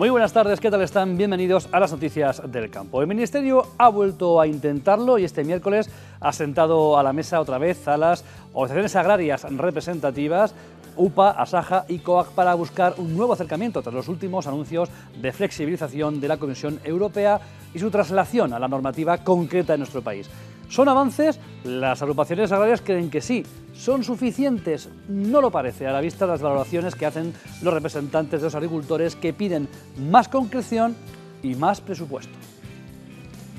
Muy buenas tardes, ¿qué tal están? Bienvenidos a las noticias del campo. El Ministerio ha vuelto a intentarlo y este miércoles ha sentado a la mesa otra vez a las organizaciones agrarias representativas, UPA, Asaja y COAG, para buscar un nuevo acercamiento tras los últimos anuncios de flexibilización de la Comisión Europea y su traslación a la normativa concreta en nuestro país. ¿Son avances? Las agrupaciones agrarias creen que sí. ¿Son suficientes? No lo parece, a la vista de las valoraciones que hacen los representantes de los agricultores, que piden más concreción y más presupuesto.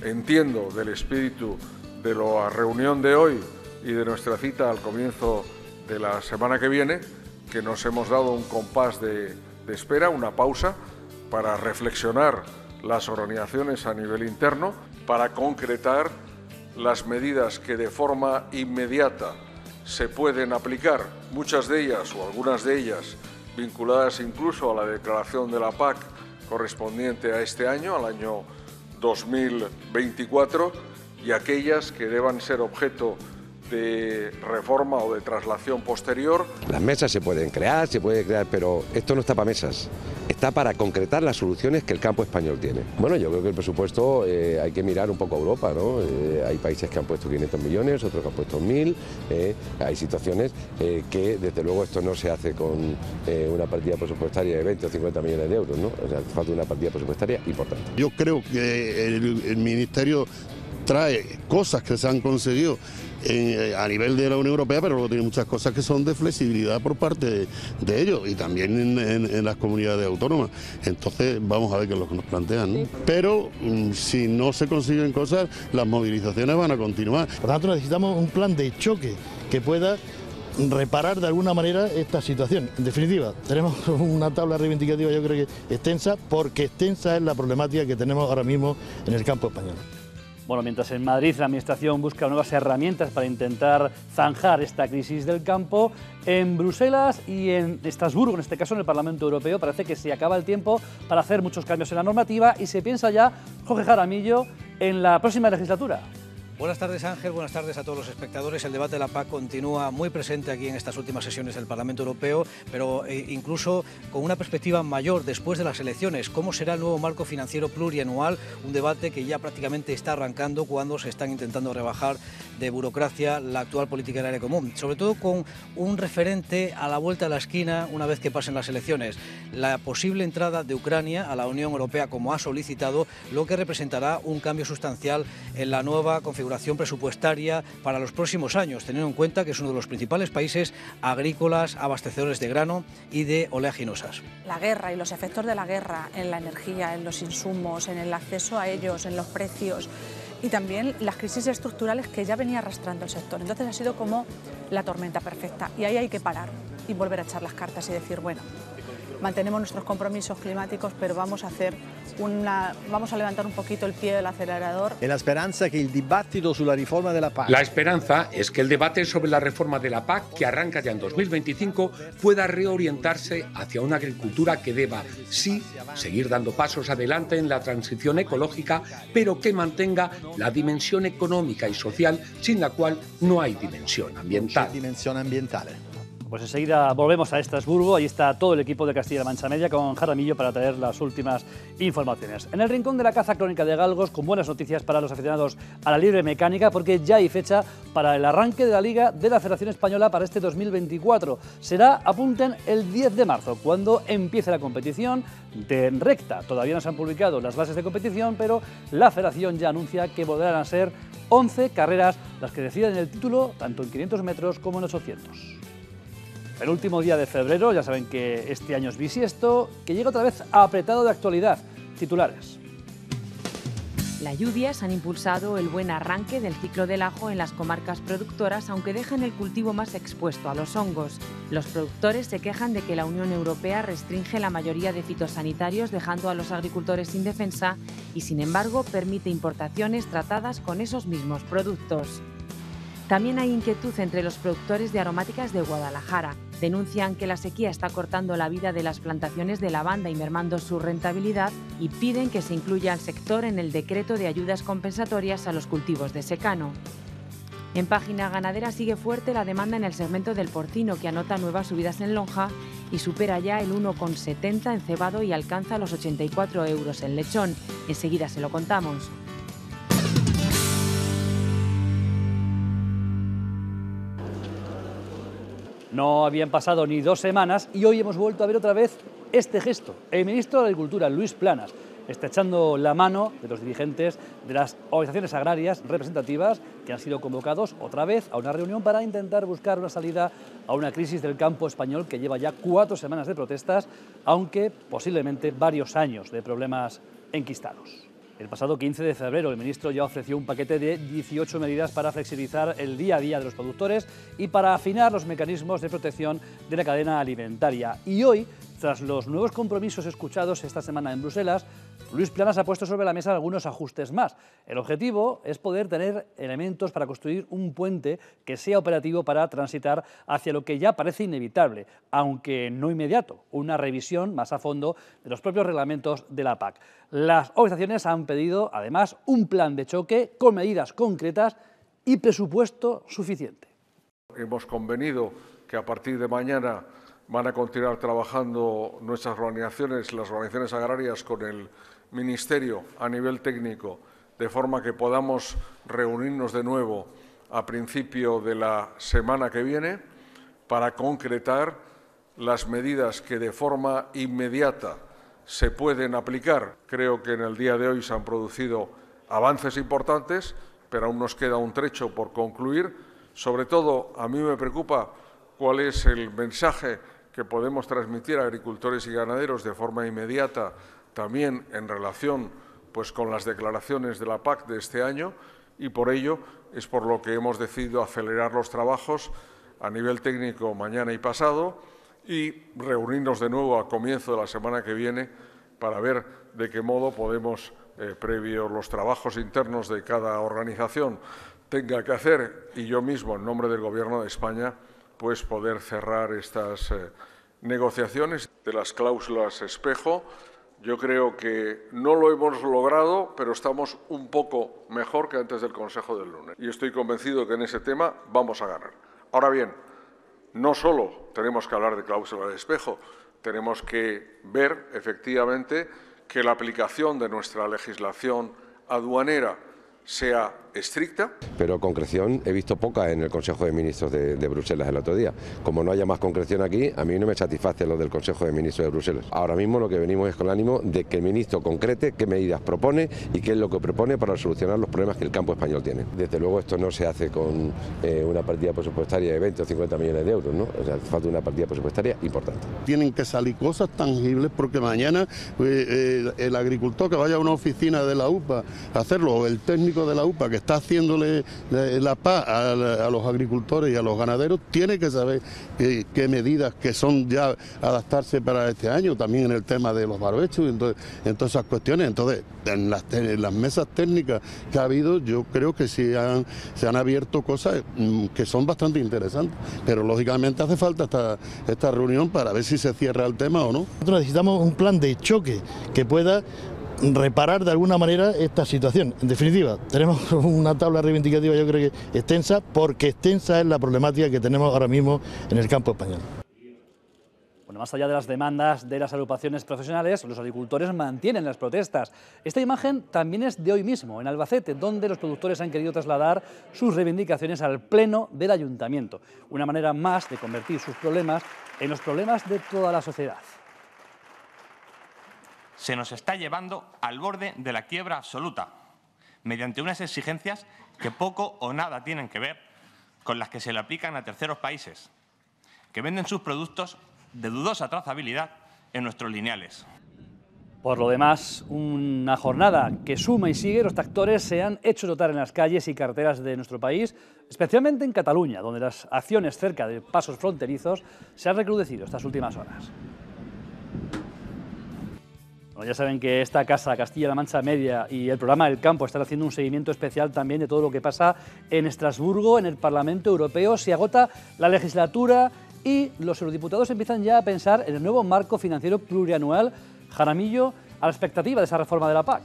Entiendo del espíritu de la reunión de hoy y de nuestra cita al comienzo de la semana que viene, que nos hemos dado un compás de espera, una pausa, para reflexionar las organizaciones a nivel interno, para concretar las medidas que de forma inmediata se pueden aplicar, muchas de ellas o algunas de ellas vinculadas incluso a la declaración de la PAC correspondiente a este año, al año 2024, y aquellas que deban ser objeto de reforma o de traslación posterior. Las mesas se pueden crear, pero esto no está para mesas, está para concretar las soluciones que el campo español tiene. Bueno, yo creo que el presupuesto hay que mirar un poco a Europa, ¿no? Hay países que han puesto 500 millones, otros que han puesto 1.000, hay situaciones que desde luego esto no se hace con una partida presupuestaria de 20 o 50 millones de euros, ¿no? O sea, falta una partida presupuestaria importante. Yo creo que el Ministerio trae cosas que se han conseguido a nivel de la Unión Europea, pero luego tiene muchas cosas que son de flexibilidad por parte de ellos, y también en las comunidades autónomas. Entonces vamos a ver qué es lo que nos plantean, ¿no? Pero si no se consiguen cosas, las movilizaciones van a continuar. Por lo tanto, necesitamos un plan de choque que pueda reparar de alguna manera esta situación. En definitiva, tenemos una tabla reivindicativa, yo creo que extensa, porque extensa es la problemática que tenemos ahora mismo en el campo español. Bueno, mientras en Madrid la Administración busca nuevas herramientas para intentar zanjar esta crisis del campo, en Bruselas y en Estrasburgo, en este caso en el Parlamento Europeo, parece que se acaba el tiempo para hacer muchos cambios en la normativa y se piensa ya, Jorge Jaramillo, en la próxima legislatura. Buenas tardes, Ángel, buenas tardes a todos los espectadores. El debate de la PAC continúa muy presente aquí en estas últimas sesiones del Parlamento Europeo, pero incluso con una perspectiva mayor después de las elecciones. ¿Cómo será el nuevo marco financiero plurianual? Un debate que ya prácticamente está arrancando cuando se están intentando rebajar de burocracia la actual política agraria común, sobre todo con un referente a la vuelta de la esquina una vez que pasen las elecciones. La posible entrada de Ucrania a la Unión Europea, como ha solicitado, lo que representará un cambio sustancial en la nueva configuración presupuestaria para los próximos años, teniendo en cuenta que es uno de los principales países agrícolas, abastecedores de grano y de oleaginosas. La guerra y los efectos de la guerra en la energía, en los insumos, en el acceso a ellos, en los precios, y también las crisis estructurales que ya venía arrastrando el sector. Entonces ha sido como la tormenta perfecta, y ahí hay que parar y volver a echar las cartas y decir, bueno, mantenemos nuestros compromisos climáticos, pero vamos a levantar un poquito el pie del acelerador. La esperanza que el debate sobre la reforma de la PAC. La esperanza es que el debate sobre la reforma de la PAC, que arranca ya en 2025, pueda reorientarse hacia una agricultura que deba, sí, seguir dando pasos adelante en la transición ecológica, pero que mantenga la dimensión económica y social, sin la cual no hay dimensión ambiental. Pues enseguida volvemos a Estrasburgo, ahí está todo el equipo de Castilla-La Mancha Media con Jaramillo para traer las últimas informaciones. En el rincón de la caza crónica de galgos, con buenas noticias para los aficionados a la libre mecánica, porque ya hay fecha para el arranque de la Liga de la Federación Española para este 2024. Será, apunten, el 10 de marzo, cuando empiece la competición de recta. Todavía no se han publicado las bases de competición, pero la Federación ya anuncia que volverán a ser 11 carreras las que deciden el título, tanto en 500 metros como en 800. El último día de febrero, ya saben que este año es bisiesto, que llega otra vez apretado de actualidad. Titulares. Las lluvias han impulsado el buen arranque del ciclo del ajo en las comarcas productoras, aunque dejan el cultivo más expuesto a los hongos. Los productores se quejan de que la Unión Europea restringe la mayoría de fitosanitarios, dejando a los agricultores sin defensa, y sin embargo permite importaciones tratadas con esos mismos productos. También hay inquietud entre los productores de aromáticas de Guadalajara. Denuncian que la sequía está cortando la vida de las plantaciones de lavanda y mermando su rentabilidad, y piden que se incluya al sector en el decreto de ayudas compensatorias a los cultivos de secano. En página ganadera sigue fuerte la demanda en el segmento del porcino, que anota nuevas subidas en lonja y supera ya el 1,70 en cebado y alcanza los 84 euros en lechón. Enseguida se lo contamos. No habían pasado ni 2 semanas y hoy hemos vuelto a ver otra vez este gesto. El ministro de Agricultura, Luis Planas, está echando la mano de los dirigentes de las organizaciones agrarias representativas que han sido convocados otra vez a una reunión para intentar buscar una salida a una crisis del campo español que lleva ya 4 semanas de protestas, aunque posiblemente varios años de problemas enquistados. El pasado 15 de febrero el ministro ya ofreció un paquete de 18 medidas para flexibilizar el día a día de los productores y para afinar los mecanismos de protección de la cadena alimentaria. Y hoy, tras los nuevos compromisos escuchados esta semana en Bruselas, Luis Planas ha puesto sobre la mesa algunos ajustes más. El objetivo es poder tener elementos para construir un puente que sea operativo para transitar hacia lo que ya parece inevitable, aunque no inmediato, una revisión más a fondo de los propios reglamentos de la PAC. Las organizaciones han pedido, además, un plan de choque con medidas concretas y presupuesto suficiente. Hemos convenido que a partir de mañana van a continuar trabajando nuestras organizaciones, las organizaciones agrarias, con el Ministerio a nivel técnico, de forma que podamos reunirnos de nuevo a principio de la semana que viene para concretar las medidas que de forma inmediata se pueden aplicar. Creo que en el día de hoy se han producido avances importantes, pero aún nos queda un trecho por concluir. Sobre todo, a mí me preocupa cuál es el mensaje que podemos transmitir a agricultores y ganaderos de forma inmediata, también en relación con las declaraciones de la PAC de este año, y por ello es por lo que hemos decidido acelerar los trabajos a nivel técnico mañana y pasado y reunirnos de nuevo a comienzo de la semana que viene para ver de qué modo podemos, previo los trabajos internos de cada organización tenga que hacer, y yo mismo en nombre del Gobierno de España, pues poder cerrar estas negociaciones de las cláusulas espejo. Yo creo que no lo hemos logrado, pero estamos un poco mejor que antes del Consejo del lunes. Y estoy convencido que en ese tema vamos a ganar. Ahora bien, no solo tenemos que hablar de cláusulas de espejo, tenemos que ver efectivamente que la aplicación de nuestra legislación aduanera sea estricta. Pero concreción he visto poca en el Consejo de Ministros de Bruselas el otro día. Como no haya más concreción aquí, a mí no me satisface lo del Consejo de Ministros de Bruselas. Ahora mismo lo que venimos es con el ánimo de que el ministro concrete qué medidas propone y qué es lo que propone para solucionar los problemas que el campo español tiene. Desde luego esto no se hace con una partida presupuestaria de 20 o 50 millones de euros, ¿no? O sea, falta una partida presupuestaria importante. Tienen que salir cosas tangibles porque mañana el agricultor que vaya a una oficina de la UPA a hacerlo, o el técnico de la UPA que está haciéndole la PAC a los agricultores y a los ganaderos, tiene que saber qué medidas que son ya adaptarse para este año, también en el tema de los barbechos, en todas esas cuestiones. Entonces, en las mesas técnicas que ha habido, yo creo que se han abierto cosas que son bastante interesantes, pero lógicamente hace falta esta reunión para ver si se cierra el tema o no. Nosotros necesitamos un plan de choque que pueda reparar de alguna manera esta situación. En definitiva, tenemos una tabla reivindicativa, yo creo que extensa, porque extensa es la problemática que tenemos ahora mismo en el campo español. Bueno, más allá de las demandas de las agrupaciones profesionales, los agricultores mantienen las protestas. Esta imagen también es de hoy mismo, en Albacete, donde los productores han querido trasladar sus reivindicaciones al pleno del ayuntamiento. Una manera más de convertir sus problemas en los problemas de toda la sociedad. Se nos está llevando al borde de la quiebra absoluta, mediante unas exigencias que poco o nada tienen que ver con las que se le aplican a terceros países, que venden sus productos de dudosa trazabilidad en nuestros lineales. Por lo demás, una jornada que suma y sigue. Los tractores se han hecho notar en las calles y carreteras de nuestro país, especialmente en Cataluña, donde las acciones cerca de pasos fronterizos se han recrudecido estas últimas horas. Ya saben que esta casa, Castilla-La Mancha Media, y el programa El Campo están haciendo un seguimiento especial también de todo lo que pasa en Estrasburgo, en el Parlamento Europeo. Se agota la legislatura y los eurodiputados empiezan ya a pensar en el nuevo marco financiero plurianual. Jaramillo, a la expectativa de esa reforma de la PAC.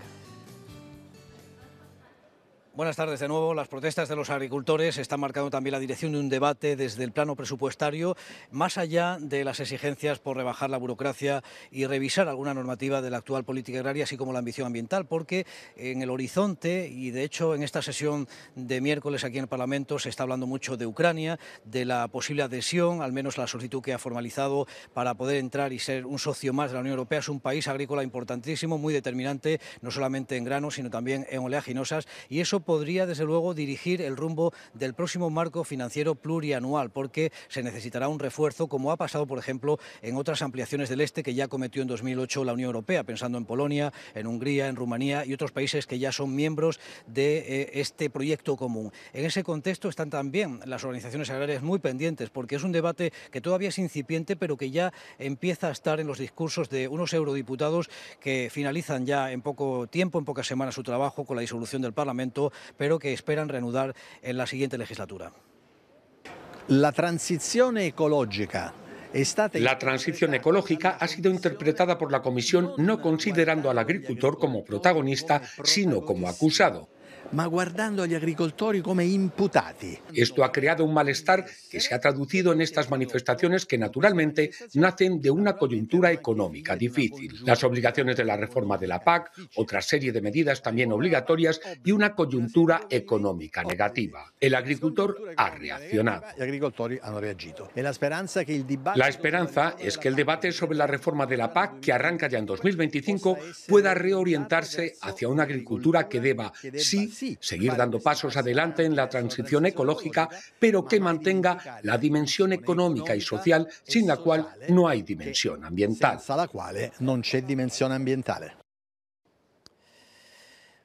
Buenas tardes de nuevo. Las protestas de los agricultores están marcando también la dirección de un debate desde el plano presupuestario, más allá de las exigencias por rebajar la burocracia y revisar alguna normativa de la actual política agraria, así como la ambición ambiental, porque en el horizonte, y de hecho en esta sesión de miércoles aquí en el Parlamento, se está hablando mucho de Ucrania, de la posible adhesión, al menos la solicitud que ha formalizado para poder entrar y ser un socio más de la Unión Europea. Es un país agrícola importantísimo, muy determinante, no solamente en granos, sino también en oleaginosas, y eso podría, desde luego, dirigir el rumbo del próximo marco financiero plurianual, porque se necesitará un refuerzo, como ha pasado, por ejemplo, en otras ampliaciones del Este que ya cometió en 2008 la Unión Europea, pensando en Polonia, en Hungría, en Rumanía y otros países que ya son miembros de este proyecto común. En ese contexto están también las organizaciones agrarias muy pendientes, porque es un debate que todavía es incipiente, pero que ya empieza a estar en los discursos de unos eurodiputados que finalizan ya en poco tiempo, en pocas semanas, su trabajo con la disolución del Parlamento, pero que esperan reanudar en la siguiente legislatura. La transición ecológica ha sido interpretada por la Comisión no considerando al agricultor como protagonista, sino como acusado, ma guardando a los agricultores como imputados. Esto ha creado un malestar que se ha traducido en estas manifestaciones que naturalmente nacen de una coyuntura económica difícil. Las obligaciones de la reforma de la PAC, otra serie de medidas también obligatorias y una coyuntura económica negativa. El agricultor ha reaccionado. La esperanza es que el debate sobre la reforma de la PAC, que arranca ya en 2025, pueda reorientarse hacia una agricultura que deba, sí, seguir dando pasos adelante en la transición ecológica, pero que mantenga la dimensión económica y social, sin la cual no hay dimensión ambiental.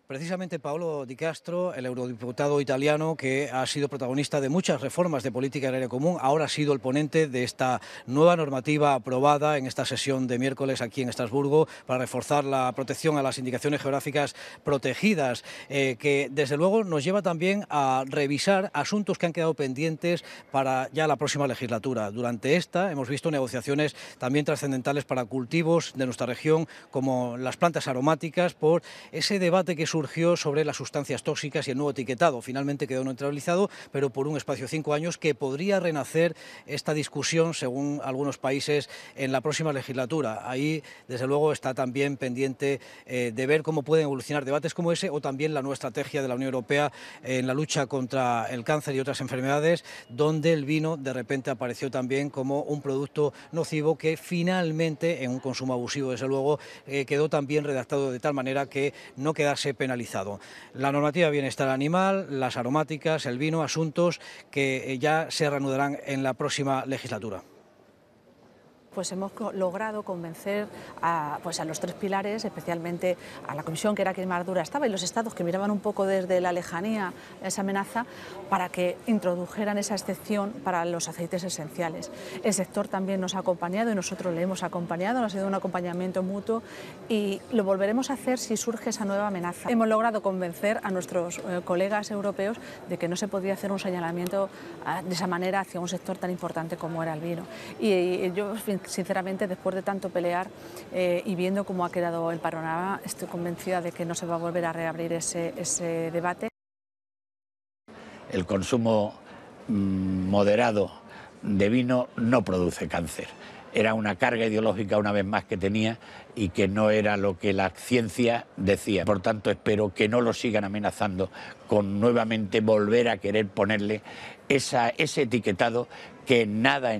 Precisamente Paolo Di Castro, el eurodiputado italiano que ha sido protagonista de muchas reformas de política agraria común, ahora ha sido el ponente de esta nueva normativa aprobada en esta sesión de miércoles aquí en Estrasburgo para reforzar la protección a las indicaciones geográficas protegidas, que desde luego nos lleva también a revisar asuntos que han quedado pendientes para ya la próxima legislatura. Durante esta hemos visto negociaciones también trascendentales para cultivos de nuestra región, como las plantas aromáticas, por ese debate que surgió sobre las sustancias tóxicas y el nuevo etiquetado. Finalmente quedó neutralizado, pero por un espacio de 5 años que podría renacer esta discusión, según algunos países, en la próxima legislatura. Ahí, desde luego, está también pendiente de ver cómo pueden evolucionar debates como ese, o también la nueva estrategia de la Unión Europea en la lucha contra el cáncer y otras enfermedades, donde el vino de repente apareció también como un producto nocivo que finalmente, en un consumo abusivo, desde luego, quedó también redactado de tal manera que no quedase penalizado. La normativa de bienestar animal, las aromáticas, el vino, asuntos que ya se reanudarán en la próxima legislatura. Pues hemos logrado convencer a los 3 pilares, especialmente a la Comisión, que era quien más dura estaba, y los Estados, que miraban un poco desde la lejanía esa amenaza, para que introdujeran esa excepción para los aceites esenciales. El sector también nos ha acompañado y nosotros le hemos acompañado, nos ha sido un acompañamiento mutuo y lo volveremos a hacer si surge esa nueva amenaza. Hemos logrado convencer a nuestros colegas europeos de que no se podía hacer un señalamiento de esa manera hacia un sector tan importante como era el vino. Y yo, sinceramente, después de tanto pelear y viendo cómo ha quedado el panorama, estoy convencida de que no se va a volver a reabrir ese debate. El consumo moderado de vino no produce cáncer. Era una carga ideológica, una vez más, que tenía y que no era lo que la ciencia decía. Por tanto, espero que no lo sigan amenazando con nuevamente volver a querer ponerle ese etiquetado que en nada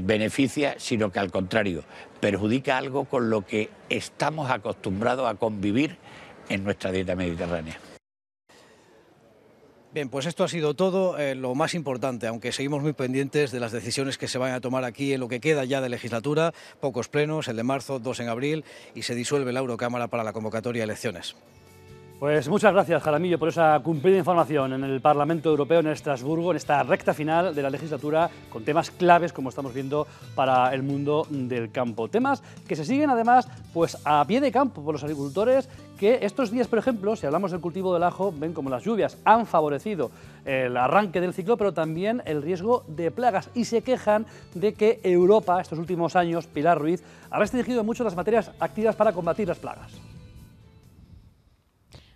beneficia, sino que al contrario perjudica algo con lo que estamos acostumbrados a convivir en nuestra dieta mediterránea. Bien, pues esto ha sido todo lo más importante, aunque seguimos muy pendientes de las decisiones que se van a tomar aquí en lo que queda ya de legislatura. Pocos plenos, el de marzo, 2 en abril, y se disuelve la Eurocámara para la convocatoria de elecciones. Pues muchas gracias, Jaramillo, por esa cumplida información en el Parlamento Europeo, en Estrasburgo, en esta recta final de la legislatura, con temas claves, como estamos viendo, para el mundo del campo. Temas que se siguen, además, pues a pie de campo por los agricultores, que estos días, por ejemplo, si hablamos del cultivo del ajo, ven como las lluvias han favorecido el arranque del ciclo, pero también el riesgo de plagas, y se quejan de que Europa, estos últimos años, Pilar Ruiz, ha restringido mucho las materias activas para combatir las plagas.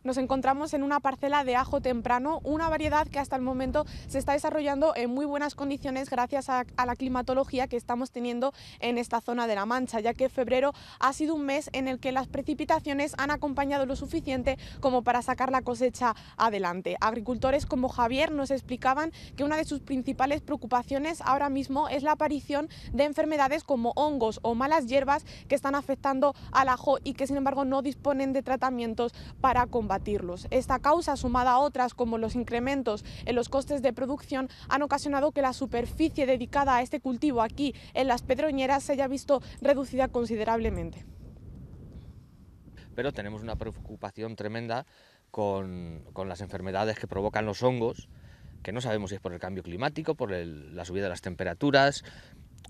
nos encontramos en una parcela de ajo temprano, una variedad que hasta el momento se está desarrollando en muy buenas condiciones gracias a la climatología que estamos teniendo en esta zona de La Mancha, ya que febrero ha sido un mes en el que las precipitaciones han acompañado lo suficiente como para sacar la cosecha adelante. Agricultores como Javier nos explicaban que una de sus principales preocupaciones ahora mismo es la aparición de enfermedades como hongos o malas hierbas que están afectando al ajo y que sin embargo no disponen de tratamientos para combatirlos. Esta causa, sumada a otras como los incrementos en los costes de producción, han ocasionado que la superficie dedicada a este cultivo aquí en Las Pedroñeras se haya visto reducida considerablemente. Pero tenemos una preocupación tremenda con las enfermedades que provocan los hongos, que no sabemos si es por el cambio climático, por la subida de las temperaturas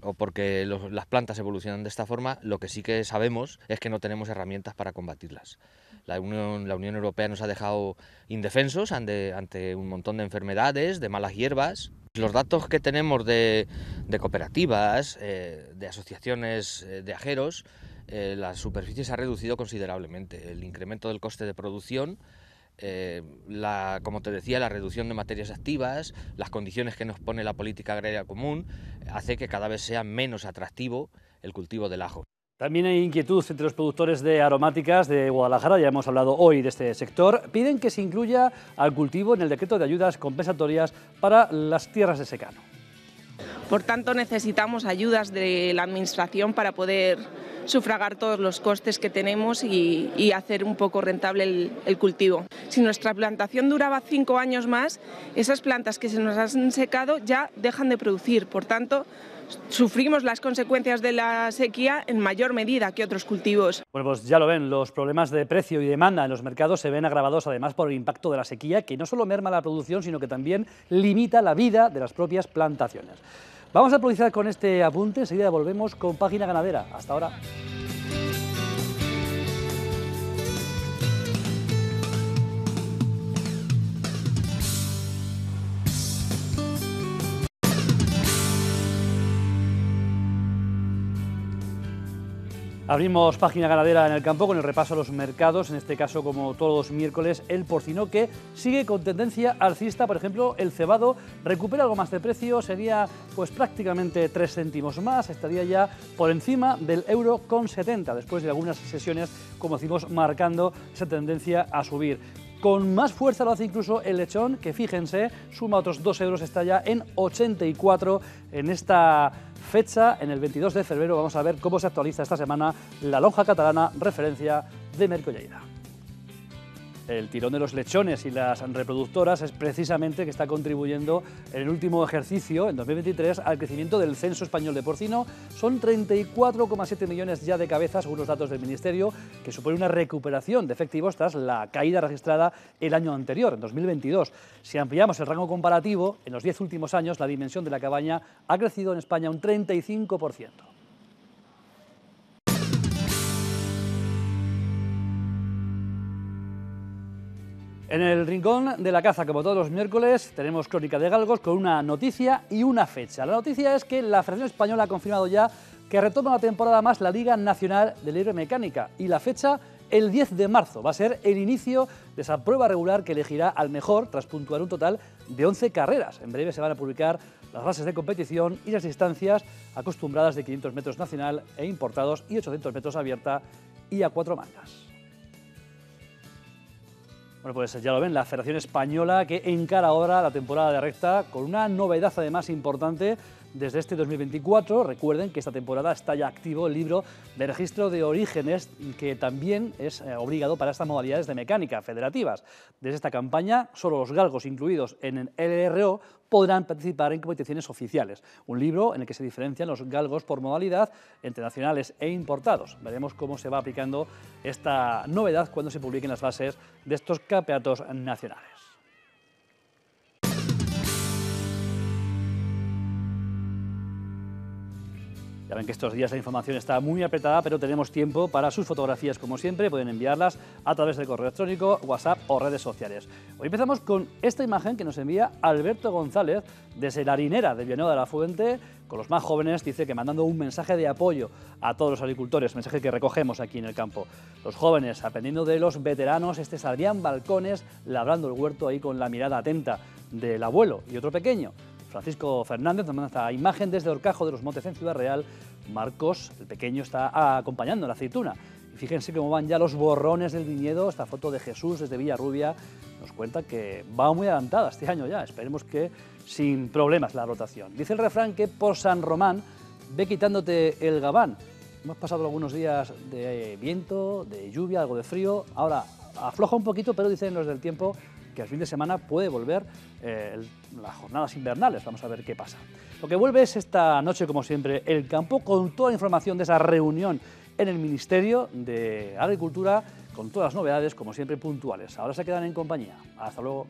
o porque las plantas evolucionan de esta forma. Lo que sí que sabemos es que no tenemos herramientas para combatirlas. La Unión Europea nos ha dejado indefensos ante un montón de enfermedades, de malas hierbas. Los datos que tenemos de cooperativas, de asociaciones de ajeros, la superficie se ha reducido considerablemente. El incremento del coste de producción, como te decía, la reducción de materias activas, las condiciones que nos pone la política agraria común, hace que cada vez sea menos atractivo el cultivo del ajo. También hay inquietud entre los productores de aromáticas de Guadalajara, ya hemos hablado hoy de este sector. Piden que se incluya al cultivo en el decreto de ayudas compensatorias para las tierras de secano. Por tanto, necesitamos ayudas de la Administración para poder sufragar todos los costes que tenemos y hacer un poco rentable el cultivo. Si nuestra plantación duraba 5 años más, esas plantas que se nos han secado ya dejan de producir. Por tanto, sufrimos las consecuencias de la sequía en mayor medida que otros cultivos. Bueno, pues ya lo ven, los problemas de precio y demanda en los mercados se ven agravados además por el impacto de la sequía, que no solo merma la producción, sino que también limita la vida de las propias plantaciones. Vamos a actualizar con este apunte, enseguida volvemos con Página Ganadera. Hasta ahora. Abrimos Página Ganadera en el campo con el repaso a los mercados, en este caso como todos los miércoles el porcino, que sigue con tendencia alcista. Por ejemplo, el cebado recupera algo más de precio, sería pues prácticamente 3 céntimos más, estaría ya por encima del €1,70 después de algunas sesiones, como decimos, marcando esa tendencia a subir. Con más fuerza lo hace incluso el lechón, que fíjense, suma otros 2 €, está ya en 84 en esta fecha, en el 22 de febrero. Vamos a ver cómo se actualiza esta semana la lonja catalana, referencia de Mercolleida. El tirón de los lechones y las reproductoras es precisamente que está contribuyendo en el último ejercicio, en 2023, al crecimiento del censo español de porcino. Son 34,7 millones ya de cabezas, según los datos del Ministerio, que supone una recuperación de efectivos tras la caída registrada el año anterior, en 2022. Si ampliamos el rango comparativo, en los 10 últimos años la dimensión de la cabaña ha crecido en España un 35%. En el rincón de la caza, como todos los miércoles, tenemos crónica de galgos con una noticia y una fecha. La noticia es que la Federación Española ha confirmado ya que retoma una temporada más la Liga Nacional de Libre Mecánica, y la fecha, el 10 de marzo, va a ser el inicio de esa prueba regular que elegirá al mejor tras puntuar un total de 11 carreras. En breve se van a publicar las bases de competición y las distancias acostumbradas de 500 metros nacional e importados y 800 metros abierta y a 4 mangas. Bueno, pues ya lo ven, la Federación Española que encara ahora la temporada de recta con una novedad además importante desde este 2024. Recuerden que esta temporada está ya activo el libro de registro de orígenes, que también es obligado para estas modalidades de mecánica federativas. Desde esta campaña, solo los galgos incluidos en el LRO podrán participar en competiciones oficiales. Un libro en el que se diferencian los galgos por modalidad entre nacionales e importados. Veremos cómo se va aplicando esta novedad cuando se publiquen las bases de estos campeonatos nacionales. Ya ven que estos días la información está muy apretada, pero tenemos tiempo para sus fotografías, como siempre. Pueden enviarlas a través del correo electrónico, WhatsApp o redes sociales. Hoy empezamos con esta imagen que nos envía Alberto González desde La Harinera de Villanueva de la Fuente, con los más jóvenes, dice que mandando un mensaje de apoyo a todos los agricultores, mensaje que recogemos aquí en el campo. Los jóvenes aprendiendo de los veteranos, este es Adrián Balcones labrando el huerto ahí con la mirada atenta del abuelo y otro pequeño. Francisco Fernández nos manda esta imagen desde Orcajo de los Montes en Ciudad Real. Marcos, el pequeño, está acompañando la aceituna. Y fíjense cómo van ya los borrones del viñedo. Esta foto de Jesús desde Villarrubia nos cuenta que va muy adelantada este año ya. Esperemos que sin problemas la rotación. Dice el refrán que por San Román ve quitándote el gabán. Hemos pasado algunos días de viento, de lluvia, algo de frío. Ahora afloja un poquito, pero dicen los del tiempo que al fin de semana puede volver las jornadas invernales. Vamos a ver qué pasa. Lo que vuelve es esta noche, como siempre, El Campo, con toda la información de esa reunión en el Ministerio de Agricultura, con todas las novedades, como siempre, puntuales. Ahora se quedan en compañía. Hasta luego.